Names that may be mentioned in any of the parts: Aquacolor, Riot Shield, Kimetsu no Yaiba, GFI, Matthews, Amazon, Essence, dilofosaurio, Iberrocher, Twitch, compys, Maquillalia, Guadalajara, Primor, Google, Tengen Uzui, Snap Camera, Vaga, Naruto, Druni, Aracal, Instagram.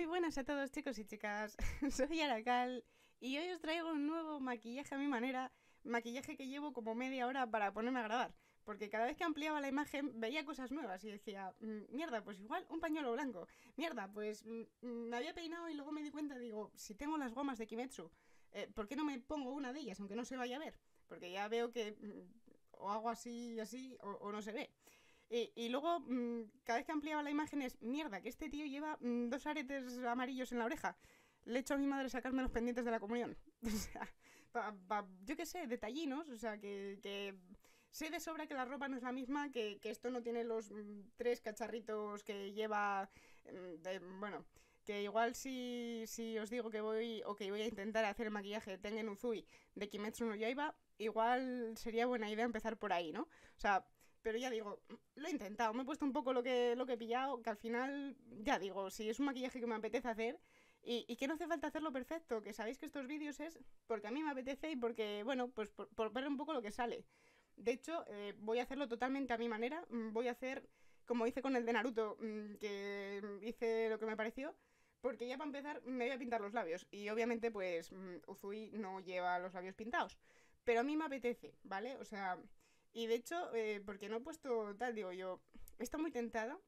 Muy buenas a todos, chicos y chicas, soy Aracal y hoy os traigo un nuevo maquillaje a mi manera, maquillaje que llevo como media hora para ponerme a grabar, porque cada vez que ampliaba la imagen veía cosas nuevas y decía, mierda, pues igual un pañuelo blanco, mierda, pues me había peinado y luego me di cuenta, digo, si tengo las gomas de Kimetsu, ¿por qué no me pongo una de ellas, aunque no se vaya a ver? Porque ya veo que o hago así y así o no se ve. Y luego, cada vez que ampliaba la imagen es, mierda, que este tío lleva dos aretes amarillos en la oreja. Le he hecho a mi madre sacarme los pendientes de la comunión. O sea, yo qué sé, detallinos, o sea, que sé de sobra que la ropa no es la misma, que esto no tiene los tres cacharritos que lleva, bueno, que igual si os digo que voy a intentar hacer el maquillaje de Tengen Uzui de Kimetsu no Yaiba, igual sería buena idea empezar por ahí, ¿no? O sea... Pero ya digo, lo he intentado, me he puesto un poco lo que he pillado, que al final, ya digo, si es un maquillaje que me apetece hacer y que no hace falta hacerlo perfecto, que sabéis que estos vídeos es porque a mí me apetece y porque, bueno, pues por ver un poco lo que sale. De hecho, voy a hacerlo totalmente a mi manera, voy a hacer como hice con el de Naruto, que hice lo que me pareció, porque ya para empezar me voy a pintar los labios y obviamente pues Uzui no lleva los labios pintados, pero a mí me apetece, ¿vale? O sea... Y de hecho, porque no he puesto tal, digo yo, está muy tentada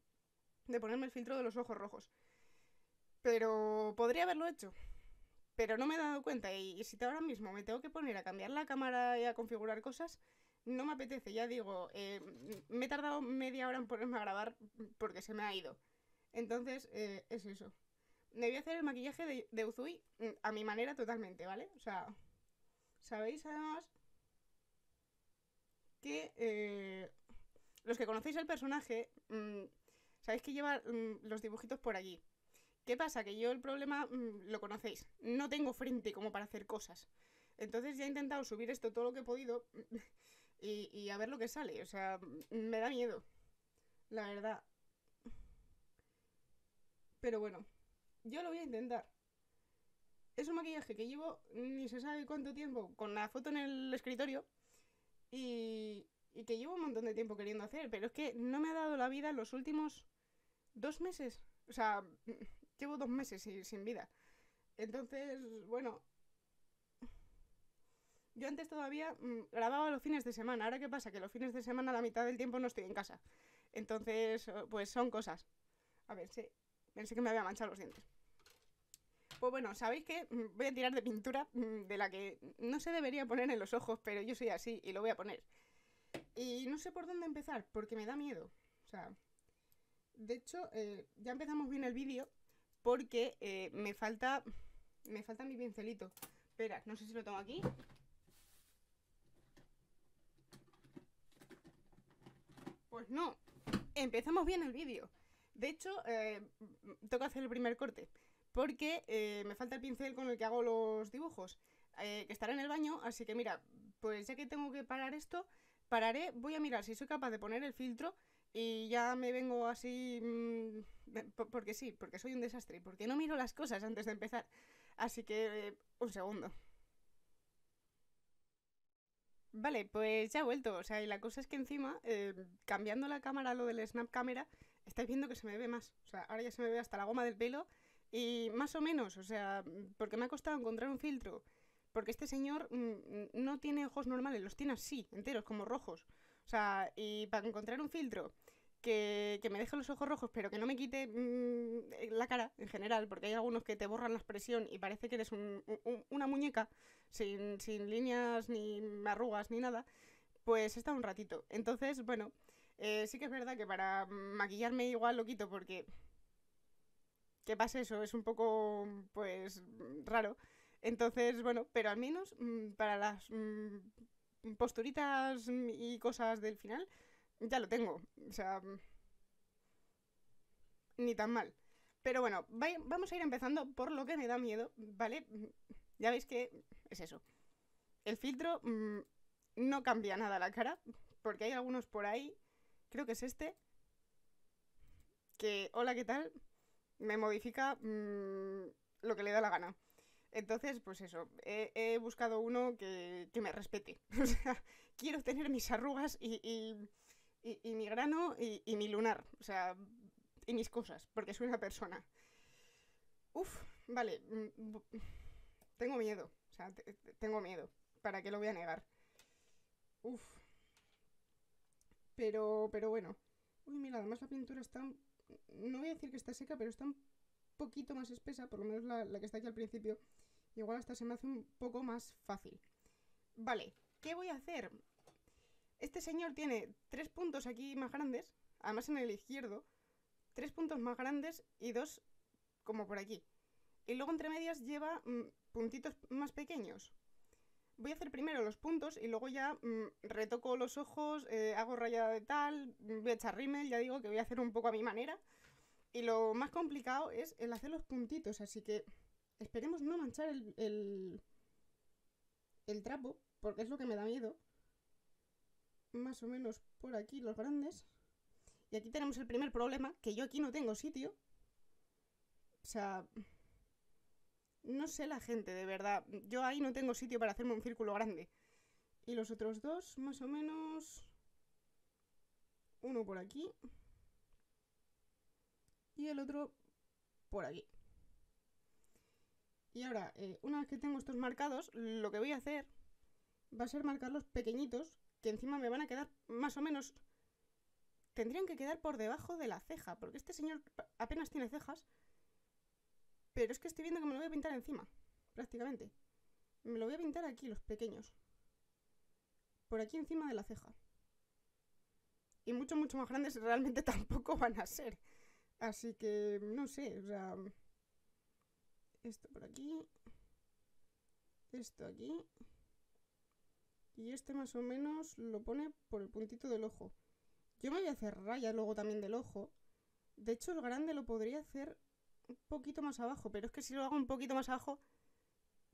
de ponerme el filtro de los ojos rojos. Pero podría haberlo hecho, pero no me he dado cuenta. Y si ahora mismo me tengo que poner a cambiar la cámara y a configurar cosas, no me apetece. Ya digo, me he tardado media hora en ponerme a grabar porque se me ha ido. Entonces, es eso. Me voy a hacer el maquillaje de Uzui a mi manera totalmente, ¿vale? O sea, ¿sabéis además? Que los que conocéis el personaje sabéis que lleva los dibujitos por allí. ¿Qué pasa? Que yo el problema lo conocéis. No tengo frente como para hacer cosas. Entonces ya he intentado subir esto todo lo que he podido y a ver lo que sale. O sea, me da miedo, la verdad. Pero bueno, yo lo voy a intentar. Es un maquillaje que llevo ni se sabe cuánto tiempo con la foto en el escritorio. Y que llevo un montón de tiempo queriendo hacer, pero es que no me ha dado la vida en los últimos 2 meses. O sea, llevo 2 meses sin vida. Entonces, bueno... Yo antes todavía grababa los fines de semana. Ahora, ¿qué pasa? Que los fines de semana la mitad del tiempo no estoy en casa. Entonces, pues son cosas. A ver, sí. Pensé que me había manchado los dientes. Pues bueno, ¿sabéis qué? Voy a tirar de pintura de la que no se debería poner en los ojos, pero yo soy así y lo voy a poner. Y no sé por dónde empezar, porque me da miedo. O sea, de hecho, ya empezamos bien el vídeo porque me falta mi pincelito. Espera, no sé si lo tengo aquí. Pues no, empezamos bien el vídeo. De hecho, toca hacer el primer corte. Porque me falta el pincel con el que hago los dibujos, que estará en el baño, así que mira, pues ya que tengo que parar esto, pararé, voy a mirar si soy capaz de poner el filtro y ya me vengo así, porque sí, porque soy un desastre, porque no miro las cosas antes de empezar, así que un segundo. Vale, pues ya he vuelto, o sea, y la cosa es que encima, cambiando la cámara a lo del Snap Camera, estáis viendo que se me ve más, o sea, ahora ya se me ve hasta la goma del pelo. Y más o menos, o sea, porque me ha costado encontrar un filtro, porque este señor no tiene ojos normales, los tiene así, enteros, como rojos. O sea, y para encontrar un filtro que me deje los ojos rojos, pero que no me quite la cara en general, porque hay algunos que te borran la expresión y parece que eres una muñeca, sin líneas, ni arrugas, ni nada, pues he estado un ratito. Entonces, bueno, sí que es verdad que para maquillarme igual lo quito, porque... ¿Qué pasa eso? Es un poco, pues, raro. Entonces, bueno, pero al menos para las posturitas y cosas del final, ya lo tengo. O sea, ni tan mal. Pero bueno, vamos a ir empezando por lo que me da miedo, ¿vale? Ya veis que es eso. El filtro no cambia nada la cara, porque hay algunos por ahí, creo que es este, que, hola, ¿qué tal? Me modifica lo que le da la gana. Entonces, pues eso, he buscado uno que me respete. O sea, quiero tener mis arrugas y mi grano y mi lunar, o sea, y mis cosas, porque soy una persona. Uf, vale. Tengo miedo. O sea, tengo miedo. ¿Para qué lo voy a negar? Uf. Pero bueno. Uy, mira, además la pintura está... No voy a decir que está seca, pero está un poquito más espesa. Por lo menos la que está aquí al principio. Igual hasta se me hace un poco más fácil. Vale, ¿qué voy a hacer? Este señor tiene 3 puntos aquí más grandes. Además en el izquierdo. 3 puntos más grandes y 2 como por aquí. Y luego entre medias lleva puntitos más pequeños. Voy a hacer primero los puntos y luego ya retoco los ojos, hago rayada de tal, voy a echar rímel, ya digo que voy a hacer un poco a mi manera. Y lo más complicado es el hacer los puntitos, así que esperemos no manchar el trapo, porque es lo que me da miedo. Más o menos por aquí los grandes. Y aquí tenemos el primer problema, que yo aquí no tengo sitio. O sea... No sé la gente, de verdad. Yo ahí no tengo sitio para hacerme un círculo grande. Y los otros dos, más o menos... Uno por aquí. Y el otro por aquí. Y ahora, una vez que tengo estos marcados, lo que voy a hacer va a ser marcarlos pequeñitos, que encima me van a quedar más o menos... Tendrían que quedar por debajo de la ceja, porque este señor apenas tiene cejas. Pero es que estoy viendo que me lo voy a pintar encima, prácticamente. Me lo voy a pintar aquí, los pequeños. Por aquí encima de la ceja. Y mucho, mucho más grandes realmente tampoco van a ser. Así que, no sé, o sea... Esto por aquí. Esto aquí. Y este más o menos lo pone por el puntito del ojo. Yo me voy a hacer rayas luego también del ojo. De hecho, el grande lo podría hacer... un poquito más abajo, pero es que si lo hago un poquito más abajo,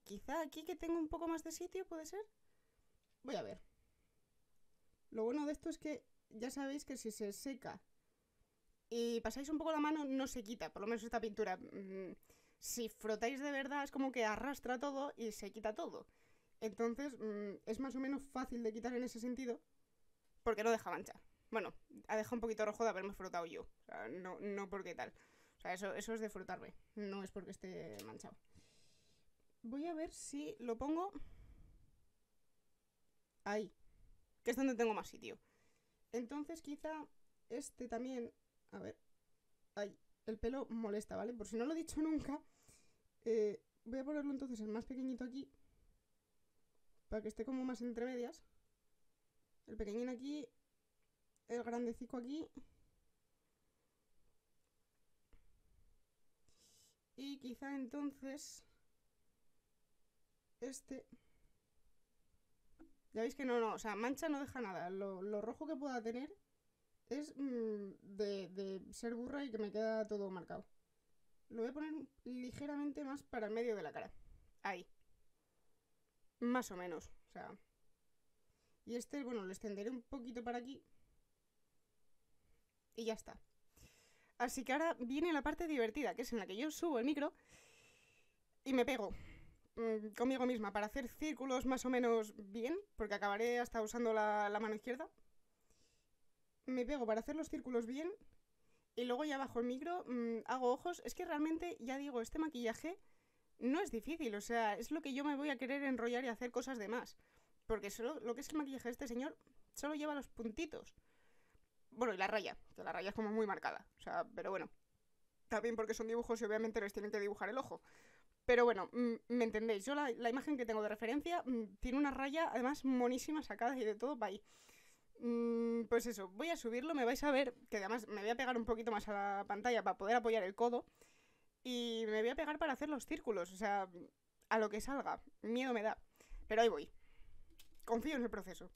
quizá aquí que tengo un poco más de sitio, ¿puede ser? Voy a ver. Lo bueno de esto es que ya sabéis que si se seca y pasáis un poco la mano, no se quita, por lo menos esta pintura. Si frotáis de verdad, es como que arrastra todo y se quita todo. Entonces, es más o menos fácil de quitar en ese sentido, porque no deja mancha. Bueno, ha dejado un poquito rojo de haberme frotado yo. O sea, no porque tal. O sea, eso es de frotarme, no es porque esté manchado. Voy a ver si lo pongo ahí, que es donde tengo más sitio. Entonces quizá este también, a ver, ahí, el pelo molesta, ¿vale? Por si no lo he dicho nunca, voy a ponerlo entonces el más pequeñito aquí, para que esté como más entre medias. El pequeñín aquí, el grandecico aquí... Y quizá entonces este... Ya veis que no, o sea, mancha no deja nada. Lo rojo que pueda tener es de ser burra y que me queda todo marcado. Lo voy a poner ligeramente más para el medio de la cara. Ahí. Más o menos, o sea... Y este, bueno, lo extenderé un poquito para aquí. Y ya está. Así que ahora viene la parte divertida, que es en la que yo subo el micro y me pego conmigo misma para hacer círculos más o menos bien, porque acabaré hasta usando la mano izquierda. Me pego para hacer los círculos bien y luego ya bajo el micro, hago ojos. Es que realmente, ya digo, este maquillaje no es difícil, o sea, es lo que yo me voy a querer enrollar y hacer cosas de más. Porque solo, lo que es el maquillaje de este señor solo lleva los puntitos. Bueno, y la raya, que la raya es como muy marcada, o sea, pero bueno. También porque son dibujos y obviamente les tienen que dibujar el ojo. Pero bueno, me entendéis, yo la imagen que tengo de referencia tiene una raya, además, monísima, sacada y de todo para ahí. Pues eso, voy a subirlo, me vais a ver, que además me voy a pegar un poquito más a la pantalla para poder apoyar el codo. Y me voy a pegar para hacer los círculos, o sea, a lo que salga, miedo me da. Pero ahí voy, confío en el proceso.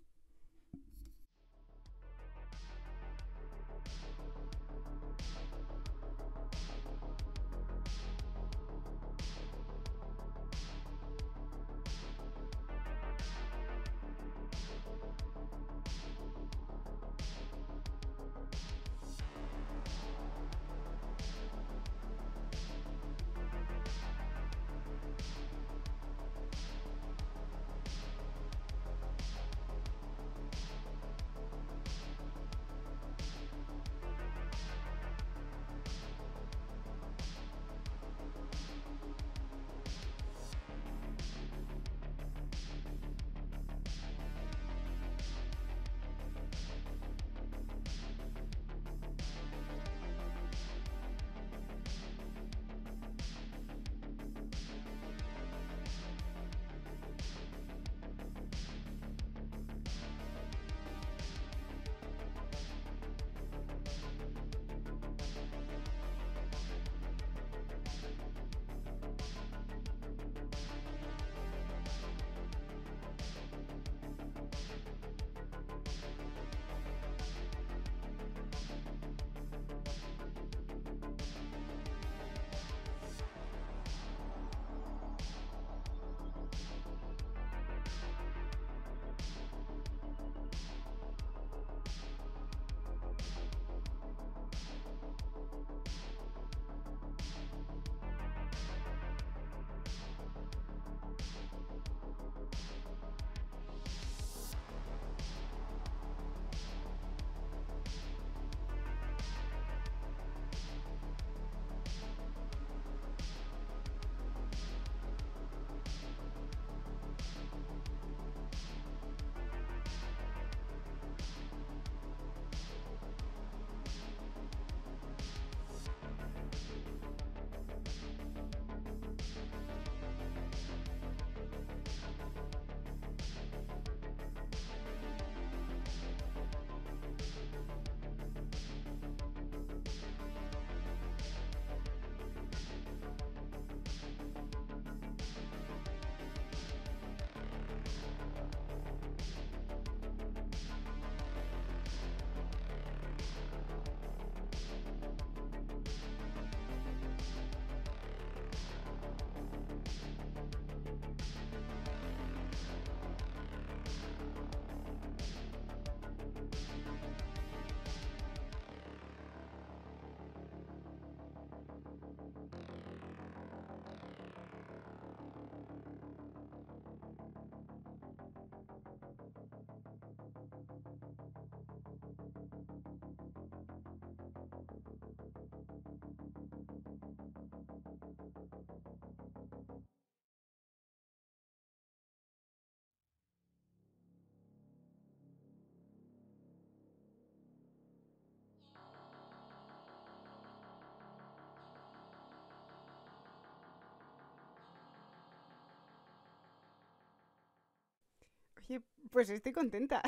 Oye, pues estoy contenta.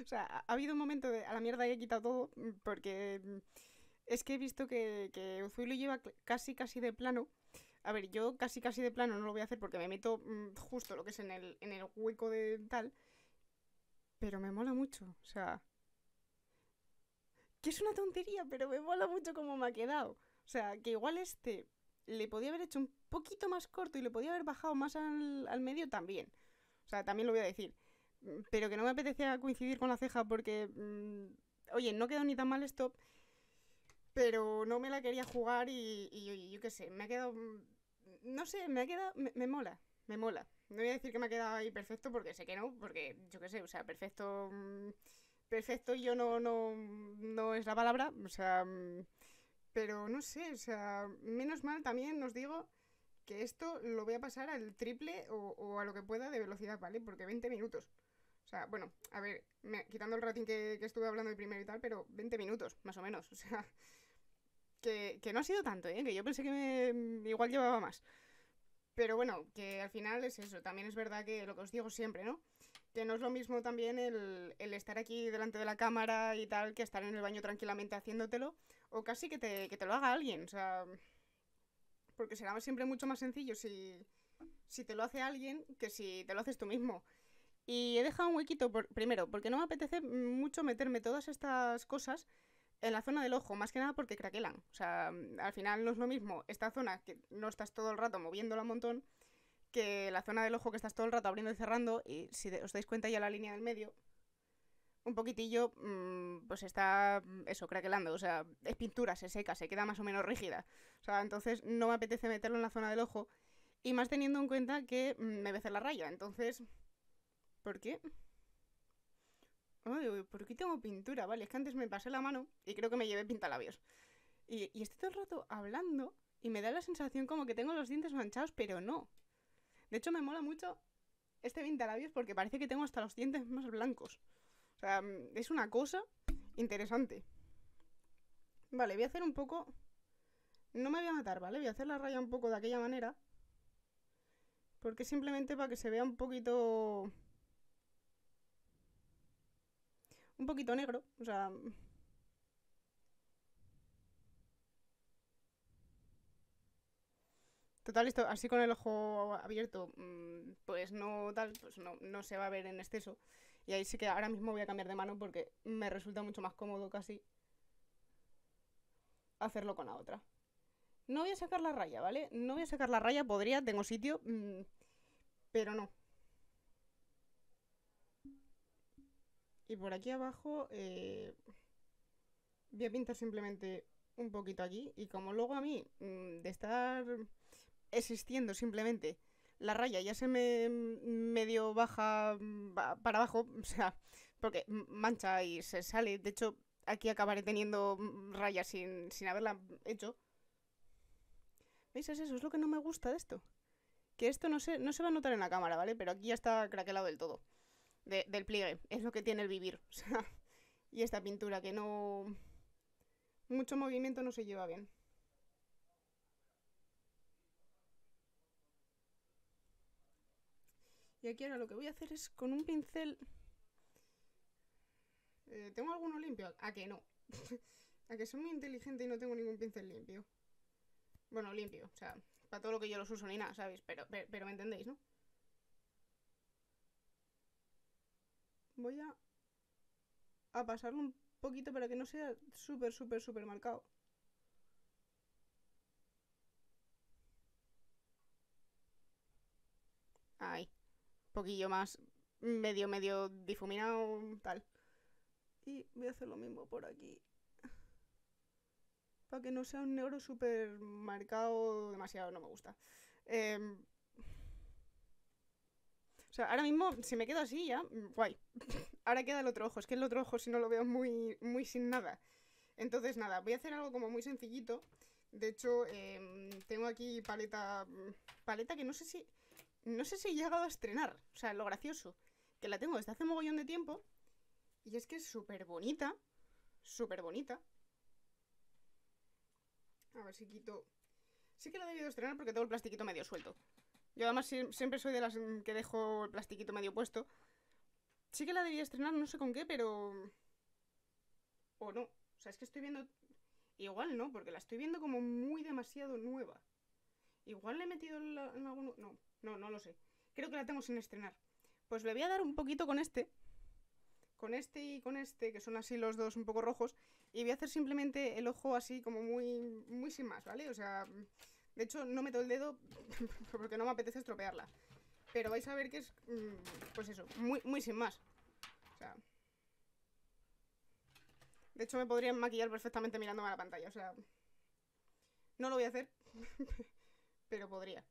O sea, ha habido un momento de a la mierda que he quitado todo porque es que he visto que Uzui lo lleva casi de plano. A ver, yo casi de plano no lo voy a hacer porque me meto justo lo que es en el hueco de tal. Pero me mola mucho, o sea... Que es una tontería, pero me mola mucho como me ha quedado. O sea, que igual este le podía haber hecho un poquito más corto y le podía haber bajado más al medio también. O sea, también lo voy a decir. Pero que no me apetecía coincidir con la ceja porque... oye, no quedó ni tan mal esto, pero no me la quería jugar y yo qué sé, me ha quedado... No sé, me ha quedado... Me mola, me mola. No voy a decir que me ha quedado ahí perfecto porque sé que no, porque yo qué sé, o sea, perfecto... Perfecto, yo no es la palabra, o sea, pero no sé, o sea, menos mal también os digo que esto lo voy a pasar al triple o a lo que pueda de velocidad, ¿vale? Porque 20 minutos, o sea, bueno, a ver, quitando el ratín que estuve hablando de primero y tal, pero 20 minutos, más o menos, o sea, que no ha sido tanto, ¿eh? Que yo pensé que igual llevaba más, pero bueno, que al final es eso, también es verdad que lo que os digo siempre, ¿no? Que no es lo mismo también el estar aquí delante de la cámara y tal, que estar en el baño tranquilamente haciéndotelo, o casi que te lo haga alguien, o sea... Porque será siempre mucho más sencillo si te lo hace alguien que si te lo haces tú mismo. Y he dejado un huequito, primero, porque no me apetece mucho meterme todas estas cosas en la zona del ojo, más que nada porque craquelan. O sea, al final no es lo mismo esta zona, que no estás todo el rato moviéndola un montón, que la zona del ojo que estás todo el rato abriendo y cerrando, y si os dais cuenta ya la línea del medio, un poquitillo, pues está eso, craquelando, o sea, es pintura, se seca, se queda más o menos rígida. O sea, entonces no me apetece meterlo en la zona del ojo, y más teniendo en cuenta que me voy a hacer la raya, entonces... ¿Por qué? Ay, ¿por qué tengo pintura? Vale, es que antes me pasé la mano y creo que me llevé pintalabios. Y estoy todo el rato hablando y me da la sensación como que tengo los dientes manchados, pero no. De hecho, me mola mucho este pintalabios porque parece que tengo hasta los dientes más blancos. O sea, es una cosa interesante. Vale, voy a hacer un poco... No me voy a matar, ¿vale? Voy a hacer la raya un poco de aquella manera. Porque simplemente para que se vea un poquito... Un poquito negro, o sea... Total, esto así con el ojo abierto, pues no tal, pues no se va a ver en exceso. Y ahí sí que ahora mismo voy a cambiar de mano porque me resulta mucho más cómodo casi hacerlo con la otra. No voy a sacar la raya, ¿vale? No voy a sacar la raya, podría, tengo sitio, pero no. Y por aquí abajo voy a pintar simplemente un poquito aquí. Y como luego a mí de estar... existiendo simplemente la raya ya se me medio baja para abajo, o sea, porque mancha y se sale. De hecho, aquí acabaré teniendo rayas sin haberla hecho. ¿Veis? Es eso, es lo que no me gusta de esto. Que esto no se va a notar en la cámara, ¿vale? Pero aquí ya está craquelado del todo, del pliegue. Es lo que tiene el vivir, o sea, y esta pintura que no... Mucho movimiento no se lleva bien. Y aquí ahora lo que voy a hacer es con un pincel... ¿Tengo alguno limpio? ¿A que no? ¿A que soy muy inteligente y no tengo ningún pincel limpio? Bueno, limpio, o sea, para todo lo que yo los uso ni nada, ¿sabéis? Pero me entendéis, ¿no? Voy a pasarlo un poquito para que no sea súper marcado. Ahí. Poquillo más medio difuminado, tal. Y voy a hacer lo mismo por aquí. Para que no sea un negro súper marcado, demasiado, no me gusta. O sea, ahora mismo, si me quedo así ya, guay. Ahora queda el otro ojo, es que el otro ojo si no lo veo muy sin nada. Entonces nada, voy a hacer algo como muy sencillito. De hecho, tengo aquí paleta que no sé si he llegado a estrenar, o sea, lo gracioso, que la tengo desde hace mogollón de tiempo, y es que es súper bonita. A ver si quito... Sí que la he debido estrenar porque tengo el plastiquito medio suelto. Yo además siempre soy de las que dejo el plastiquito medio puesto, Sí que la debía estrenar, no sé con qué, pero... o no. O sea, es que estoy viendo... igual no, porque la estoy viendo como muy demasiado nueva. Igual le he metido en alguno... No lo sé. Creo que la tengo sin estrenar. Pues le voy a dar un poquito con este. Con este y con este, que son así los dos un poco rojos. Y voy a hacer simplemente el ojo así como muy sin más, ¿vale? O sea... de hecho, no meto el dedo porque no me apetece estropearla. Pero vais a ver que es... pues eso, muy sin más. O sea... de hecho, me podrían maquillar perfectamente mirándome a la pantalla. O sea... no lo voy a hacer. Pero podría.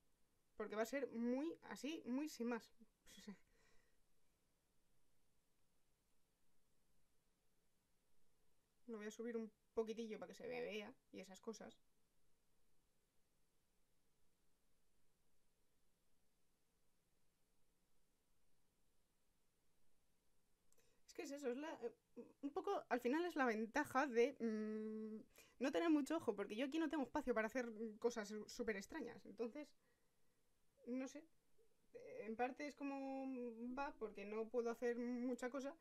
Porque va a ser muy así, muy sin más. Pues, o sea... lo voy a subir un poquitillo para que se me vea y esas cosas. Es que es eso, es la... un poco, al final es la ventaja de no tener mucho ojo, porque yo aquí no tengo espacio para hacer cosas súper extrañas, entonces, no sé, en parte es como va, porque no puedo hacer mucha cosa,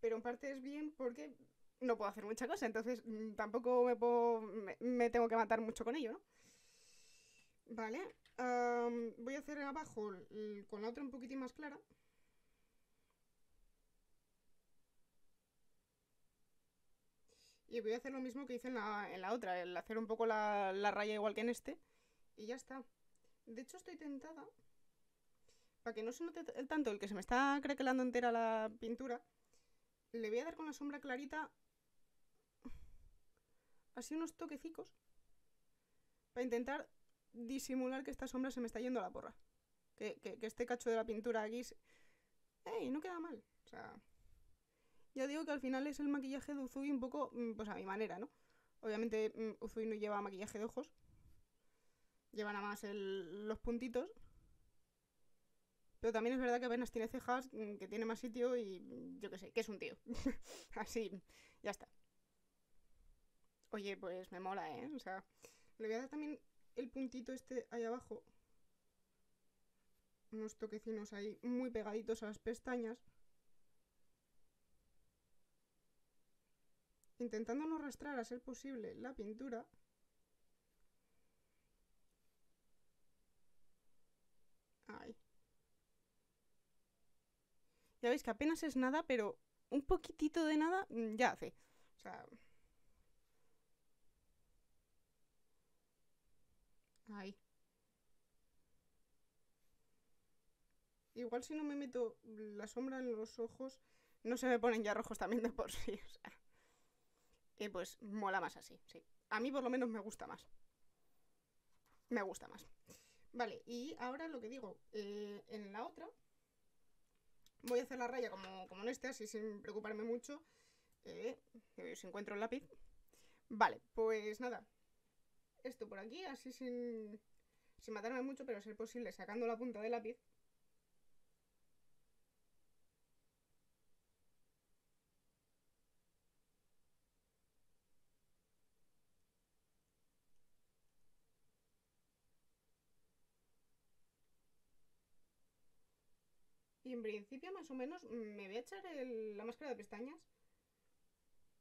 pero en parte es bien porque no puedo hacer mucha cosa, entonces tampoco me tengo que matar mucho con ello, ¿no? Vale, voy a hacer abajo con la otra un poquitín más clara. Y voy a hacer lo mismo que hice en la otra, el hacer un poco la raya igual que en este. Y ya está. De hecho estoy tentada, para que no se note tanto el que se me está craquelando entera la pintura, le voy a dar con la sombra clarita así unos toquecicos para intentar disimular que esta sombra se me está yendo a la porra. Que este cacho de la pintura aquí... ¡Ey! No queda mal. O sea... ya digo que al final es el maquillaje de Uzui un poco, pues a mi manera, ¿no? Obviamente Uzui no lleva maquillaje de ojos. Lleva nada más los puntitos. Pero también es verdad que apenas tiene cejas, que tiene más sitio y yo qué sé, que es un tío. Así, ya está. Oye, pues me mola, ¿eh? O sea, le voy a dar también el puntito este ahí abajo. Unos toquecinos ahí muy pegaditos a las pestañas. Intentando no arrastrar a ser posible la pintura. Ahí. Ya veis que apenas es nada, pero un poquitito de nada ya hace. O sea... ahí. Igual si no me meto la sombra en los ojos, no se me ponen ya rojos también de por sí, o sea... pues mola más así, sí. A mí por lo menos me gusta más. Me gusta más. Vale, y ahora lo que digo, en la otra voy a hacer la raya como en este, así sin preocuparme mucho. Si encuentro el lápiz. Vale, pues nada. Esto por aquí, así sin matarme mucho, pero a ser posible sacando la punta del lápiz. Y en principio, más o menos, me voy a echar la máscara de pestañas.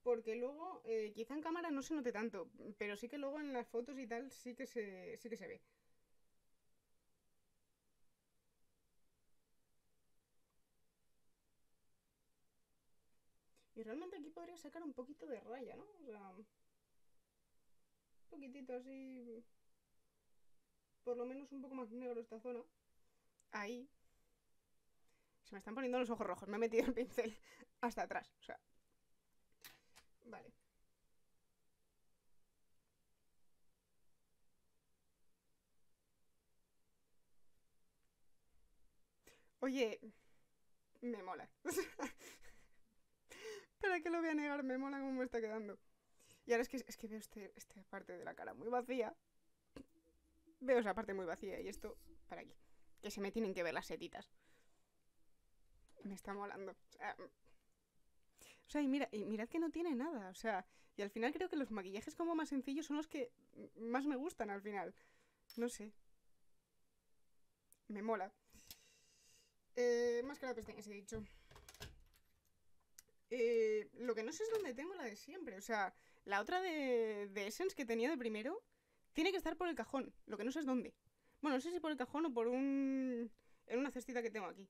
Porque luego, quizá en cámara no se note tanto. Pero sí que luego en las fotos y tal sí que se ve. Y realmente aquí podría sacar un poquito de raya, ¿no? O sea, un poquitito así... por lo menos un poco más negro esta zona. Ahí... se me están poniendo los ojos rojos. Me he metido el pincel hasta atrás. O sea. Vale. Oye, me mola. ¿Para qué lo voy a negar? Me mola cómo me está quedando. Y ahora es que veo esta parte de la cara muy vacía. Veo esa parte muy vacía y esto para aquí. Que se me tienen que ver las setitas. Me está molando. O sea, y mirad que no tiene nada. O sea, y al final creo que los maquillajes como más sencillos son los que más me gustan al final. No sé. Me mola. Máscara de pestañas, he dicho. Lo que no sé es dónde tengo la de siempre. O sea, la otra de Essence que tenía de primero tiene que estar por el cajón. Lo que no sé es dónde. Bueno, no sé si por el cajón o por un... en una cestita que tengo aquí.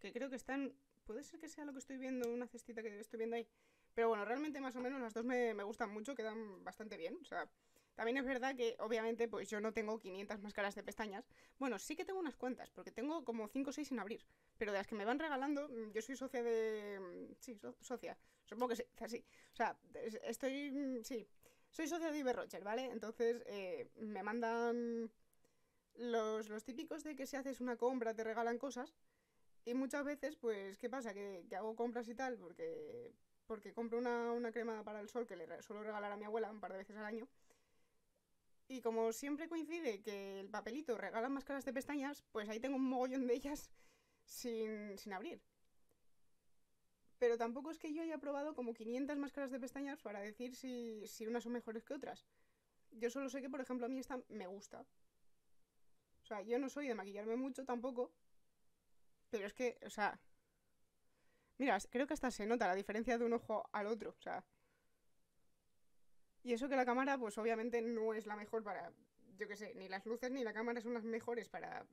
Que creo que están... Puede ser que sea lo que estoy viendo, una cestita que estoy viendo ahí. Pero bueno, realmente más o menos las dos me gustan mucho, quedan bastante bien. O sea, también es verdad que obviamente pues yo no tengo 500 máscaras de pestañas. Bueno, sí que tengo unas cuantas, porque tengo como 5 o 6 sin abrir. Pero de las que me van regalando, yo soy socia de... Sí, socia. Supongo que sí, así. O sea, estoy... Sí, soy socia de Iberrocher, ¿vale? Entonces me mandan los típicos de que si haces una compra te regalan cosas. Y muchas veces, pues, ¿qué pasa? Que hago compras y tal, porque compro una crema para el sol que le suelo regalar a mi abuela un par de veces al año. Y como siempre coincide que el papelito regala máscaras de pestañas, pues ahí tengo un mogollón de ellas sin abrir. Pero tampoco es que yo haya probado como 500 máscaras de pestañas para decir si unas son mejores que otras. Yo solo sé que, por ejemplo, a mí esta me gusta. O sea, yo no soy de maquillarme mucho tampoco, pero es que, o sea... Mira, creo que hasta se nota la diferencia de un ojo al otro, o sea... Y eso que la cámara, pues obviamente no es la mejor para... Yo qué sé, ni las luces ni la cámara son las mejores para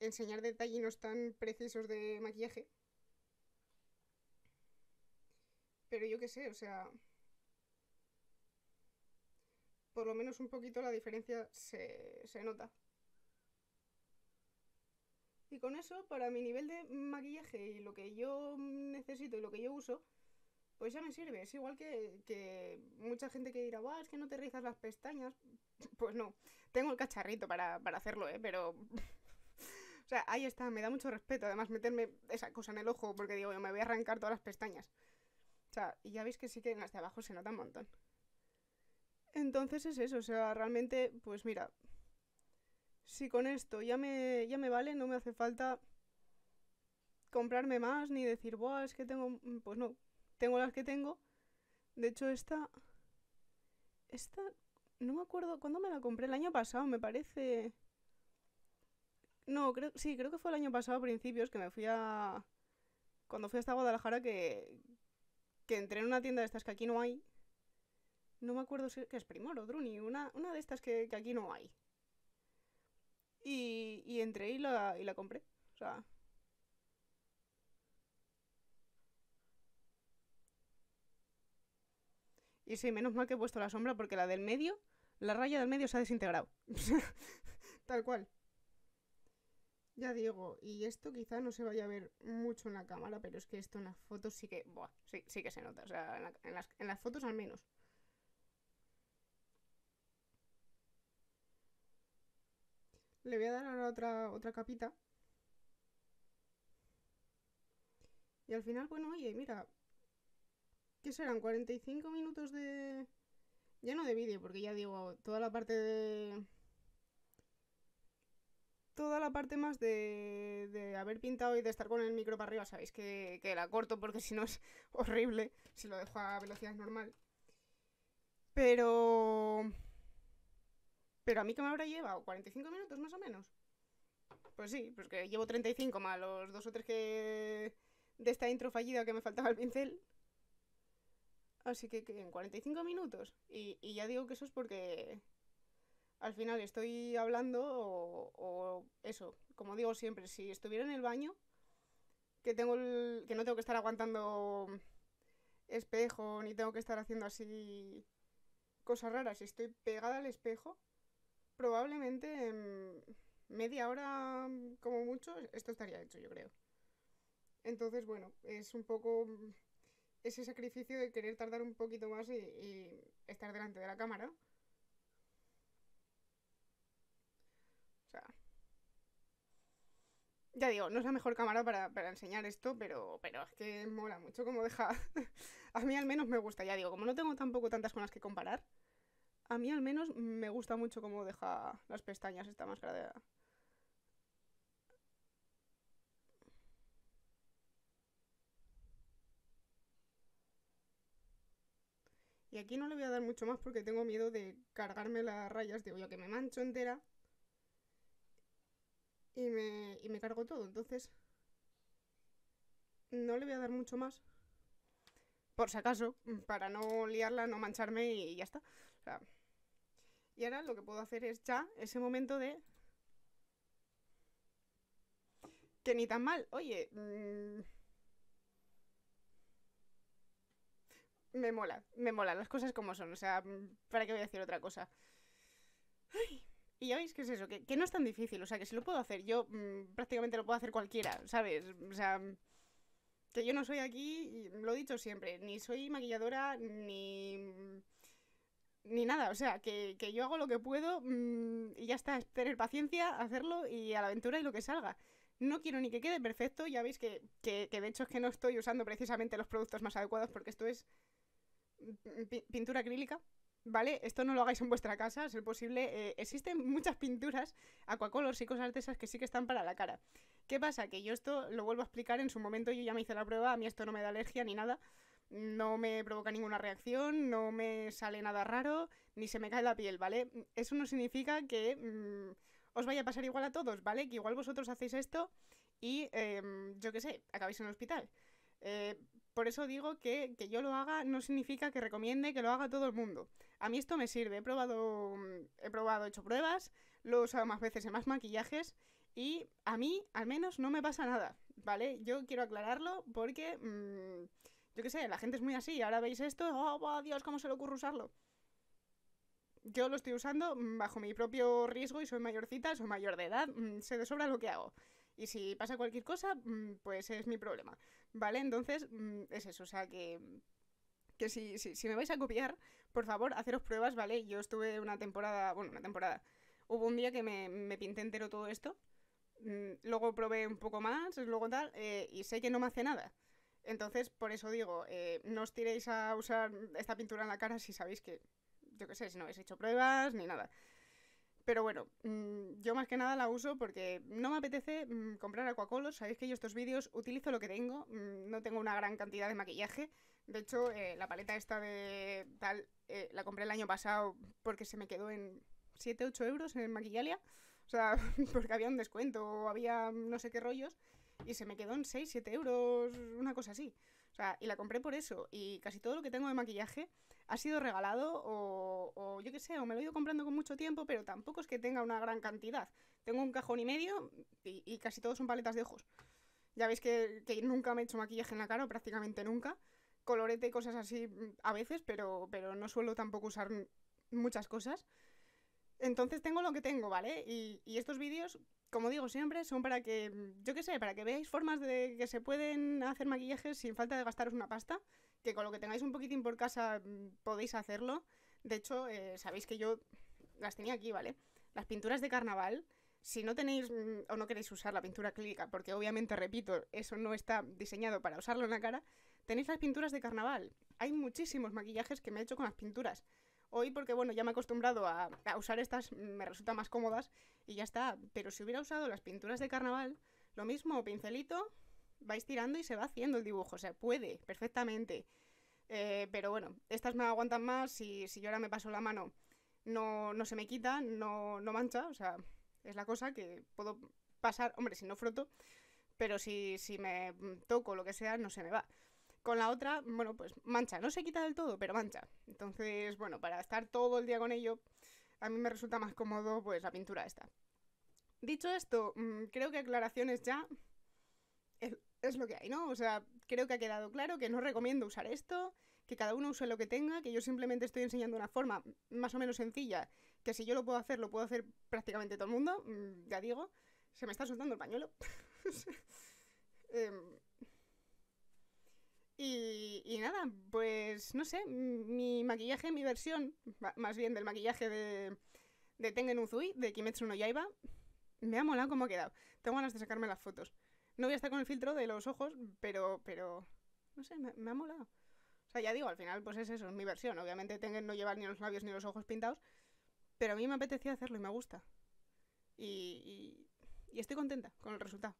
enseñar detallinos tan precisos de maquillaje. Pero yo qué sé, o sea... Por lo menos un poquito la diferencia se nota. Y con eso, para mi nivel de maquillaje y lo que yo necesito y lo que yo uso... Pues ya me sirve, es igual que mucha gente que dirá, es que no te rizas las pestañas. Pues no, tengo el cacharrito para hacerlo, pero... O sea, ahí está, me da mucho respeto, además meterme esa cosa en el ojo, porque digo, yo me voy a arrancar todas las pestañas. O sea, y ya veis que sí que en las de abajo se nota un montón. Entonces es eso, o sea, realmente, pues mira, si con esto ya me vale, no me hace falta comprarme más, ni decir, es que tengo... Pues no. Tengo las que tengo. De hecho, esta... No me acuerdo cuándo me la compré. El año pasado, me parece... No, creo que fue el año pasado a principios que me fui a... Cuando fui hasta Guadalajara que entré en una tienda de estas que aquí no hay. No me acuerdo si es Primor o Druni. Una de estas que aquí no hay. Y entré y la compré. O sea... Y sí, menos mal que he puesto la sombra porque la raya del medio se ha desintegrado. Tal cual. Ya digo, y esto quizá no se vaya a ver mucho en la cámara, pero es que esto en las fotos sí que... sí que se nota, o sea, en las fotos al menos. Le voy a dar ahora otra capita. Y al final, bueno, oye, mira... ¿Qué serán? 45 minutos de... Ya no de vídeo, porque ya digo, toda la parte de... Toda la parte más de haber pintado y de estar con el micro para arriba, sabéis que la corto porque si no es horrible, si lo dejo a velocidad normal. Pero a mí que me habrá llevado 45 minutos más o menos. Pues sí, pues que llevo 35 más los 2 o 3 que... de esta intro fallida que me faltaba el pincel. Así que en 45 minutos. Y ya digo que eso es porque al final estoy hablando o eso. Como digo siempre, si estuviera en el baño, que no tengo que estar aguantando espejo, ni tengo que estar haciendo así cosas raras. Si estoy pegada al espejo, probablemente en media hora como mucho esto estaría hecho, yo creo. Entonces, bueno, es un poco... ese sacrificio de querer tardar un poquito más y estar delante de la cámara. O sea... Ya digo, no es la mejor cámara para enseñar esto, pero es que mola mucho como deja... A mí al menos me gusta, ya digo, como no tengo tampoco tantas con las que comparar, a mí al menos me gusta mucho cómo deja las pestañas esta máscara de... Y aquí no le voy a dar mucho más porque tengo miedo de cargarme las rayas. Digo yo que me mancho entera y me cargo todo. Entonces no le voy a dar mucho más. por si acaso, para no liarla, no mancharme y ya está. O sea, y ahora lo que puedo hacer es ya ese momento de... Que ni tan mal, oye... Me mola las cosas como son, o sea, ¿para qué voy a decir otra cosa? Ay, y ya veis que es eso, que no es tan difícil, o sea, que si lo puedo hacer, yo prácticamente lo puedo hacer cualquiera, ¿sabes? O sea, que yo no soy aquí, lo he dicho siempre, ni soy maquilladora, ni nada, o sea, que yo hago lo que puedo y ya está, tener paciencia, hacerlo y a la aventura y lo que salga. No quiero ni que quede perfecto, ya veis que de hecho es que no estoy usando precisamente los productos más adecuados porque esto es... pintura acrílica, ¿vale? Esto no lo hagáis en vuestra casa, a ser posible. Existen muchas pinturas, Aquacolor y cosas de esas que sí que están para la cara. ¿Qué pasa? Que yo esto lo vuelvo a explicar en su momento, yo ya me hice la prueba, a mí esto no me da alergia ni nada, no me provoca ninguna reacción, no me sale nada raro, ni se me cae la piel, ¿vale? Eso no significa que os vaya a pasar igual a todos, ¿vale? Que igual vosotros hacéis esto y, yo qué sé, acabáis en el hospital. Por eso digo que yo lo haga no significa que recomiende que lo haga todo el mundo. A mí esto me sirve, he hecho pruebas, lo he usado más veces en más maquillajes y a mí al menos no me pasa nada, ¿vale? Yo quiero aclararlo porque, yo qué sé, la gente es muy así, ahora veis esto, oh Dios, ¿cómo se le ocurre usarlo? Yo lo estoy usando bajo mi propio riesgo y soy mayorcita, soy mayor de edad, sé de sobra lo que hago. Y si pasa cualquier cosa, pues es mi problema, ¿vale? Entonces, es eso, o sea, que si me vais a copiar, por favor, haceros pruebas, ¿vale? Yo estuve una temporada, hubo un día que me pinté entero todo esto, luego probé un poco más, luego tal, y sé que no me hace nada. Entonces, por eso digo, no os tiréis a usar esta pintura en la cara si sabéis que, yo qué sé, si no habéis hecho pruebas ni nada. Pero bueno, yo más que nada la uso porque no me apetece comprar Aquacolor. Sabéis que yo estos vídeos utilizo lo que tengo. No tengo una gran cantidad de maquillaje. De hecho, la paleta esta de tal la compré el año pasado porque se me quedó en 7-8 euros en Maquillalia. O sea, porque había un descuento o había no sé qué rollos. Y se me quedó en 6-7 euros, una cosa así. O sea, y la compré por eso. Y casi todo lo que tengo de maquillaje ha sido regalado o yo qué sé, o me lo he ido comprando con mucho tiempo, pero tampoco es que tenga una gran cantidad. Tengo un cajón y medio y casi todos son paletas de ojos. Ya veis que nunca me he hecho maquillaje en la cara, o prácticamente nunca. Colorete y cosas así a veces, pero no suelo tampoco usar muchas cosas. Entonces tengo lo que tengo, ¿vale? Y estos vídeos... Como digo siempre, son para que, yo qué sé, para que veáis formas de que se pueden hacer maquillajes sin falta de gastaros una pasta, que con lo que tengáis un poquitín por casa podéis hacerlo. De hecho, sabéis que yo las tenía aquí, ¿vale? Las pinturas de carnaval, si no tenéis o no queréis usar la pintura acrílica, porque obviamente, repito, eso no está diseñado para usarlo en la cara, tenéis las pinturas de carnaval. Hay muchísimos maquillajes que me he hecho con las pinturas. Hoy porque, bueno, ya me he acostumbrado a usar estas, me resultan más cómodas y ya está. Pero si hubiera usado las pinturas de carnaval, lo mismo, pincelito, vais tirando y se va haciendo el dibujo. O sea, puede, perfectamente. Pero bueno, estas me aguantan más y si yo ahora me paso la mano no se me quita, no mancha. O sea, es la cosa que puedo pasar, hombre, si no froto, pero si me toco lo que sea, no se me va. Con la otra, bueno, pues mancha, no se quita del todo, pero mancha. Entonces, bueno, para estar todo el día con ello, a mí me resulta más cómodo pues la pintura esta. Dicho esto, creo que aclaraciones ya es lo que hay, ¿no? O sea, creo que ha quedado claro que no recomiendo usar esto, que cada uno use lo que tenga, que yo simplemente estoy enseñando una forma más o menos sencilla, que si yo lo puedo hacer prácticamente todo el mundo, ya digo, se me está soltando el pañuelo. Y nada, pues no sé, mi maquillaje, mi versión, más bien del maquillaje de Tengen Uzui, de Kimetsu no Yaiba, me ha molado cómo ha quedado. Tengo ganas de sacarme las fotos. No voy a estar con el filtro de los ojos, pero no sé, me ha molado. O sea, ya digo, al final pues es eso, es mi versión. Obviamente Tengen no lleva ni los labios ni los ojos pintados, pero a mí me apetecía hacerlo y me gusta. Y estoy contenta con el resultado,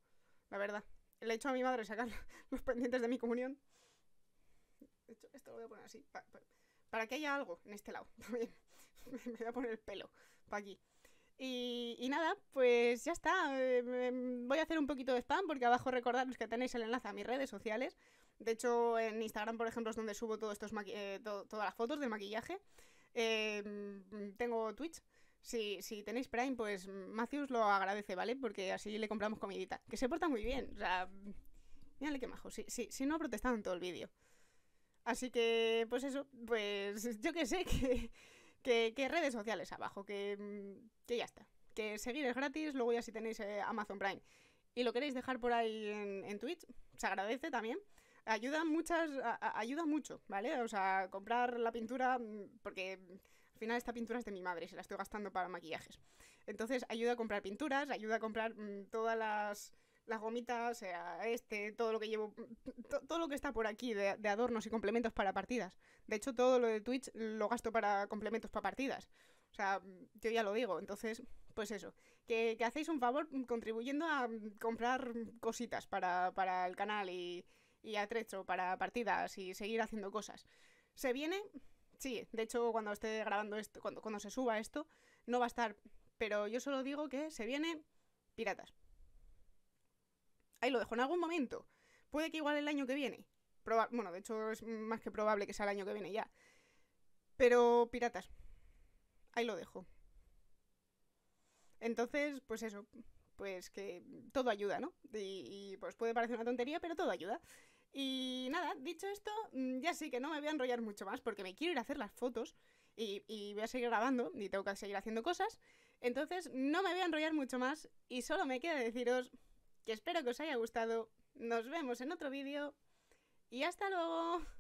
la verdad. Le he hecho a mi madre sacar los pendientes de mi comunión. De hecho, esto lo voy a poner así, para que haya algo en este lado también. Me voy a poner el pelo para aquí. Y nada, pues ya está. Voy a hacer un poquito de spam porque abajo recordaros que tenéis el enlace a mis redes sociales. De hecho, en Instagram, por ejemplo, es donde subo todos estos todas las fotos del maquillaje. Tengo Twitch. Si tenéis Prime, pues Matthews lo agradece, ¿vale? Porque así le compramos comidita. Que se porta muy bien. O sea, mírale qué majo. Si no ha protestado en todo el vídeo. Así que, pues eso, pues yo que sé, que redes sociales abajo, que ya está. Que seguir es gratis, luego ya si tenéis Amazon Prime y lo queréis dejar por ahí en Twitch, se agradece también. Ayuda mucho, ¿vale? O sea, comprar la pintura, porque al final esta pintura es de mi madre y se la estoy gastando para maquillajes. Entonces ayuda a comprar pinturas, ayuda a comprar todas las gomitas, o sea, todo lo que llevo, todo lo que está por aquí de adornos y complementos para partidas. De hecho, todo lo de Twitch lo gasto para complementos para partidas. O sea, yo ya lo digo, entonces, pues eso, que hacéis un favor contribuyendo a comprar cositas para el canal y atrecho para partidas y seguir haciendo cosas. ¿Se viene? Sí, de hecho cuando esté grabando esto, cuando se suba esto, no va a estar, pero yo solo digo que se viene Piratas. Ahí lo dejo, en algún momento. Puede que igual el año que viene. Bueno, de hecho es más que probable que sea el año que viene ya. Pero Piratas. Ahí lo dejo. Entonces, pues eso, pues que todo ayuda, ¿no? Y pues puede parecer una tontería, pero todo ayuda. Y nada, dicho esto, ya sí que no me voy a enrollar mucho más porque me quiero ir a hacer las fotos y voy a seguir grabando y tengo que seguir haciendo cosas. Entonces, no me voy a enrollar mucho más y solo me queda deciros que espero que os haya gustado. Nos vemos en otro vídeo y hasta luego.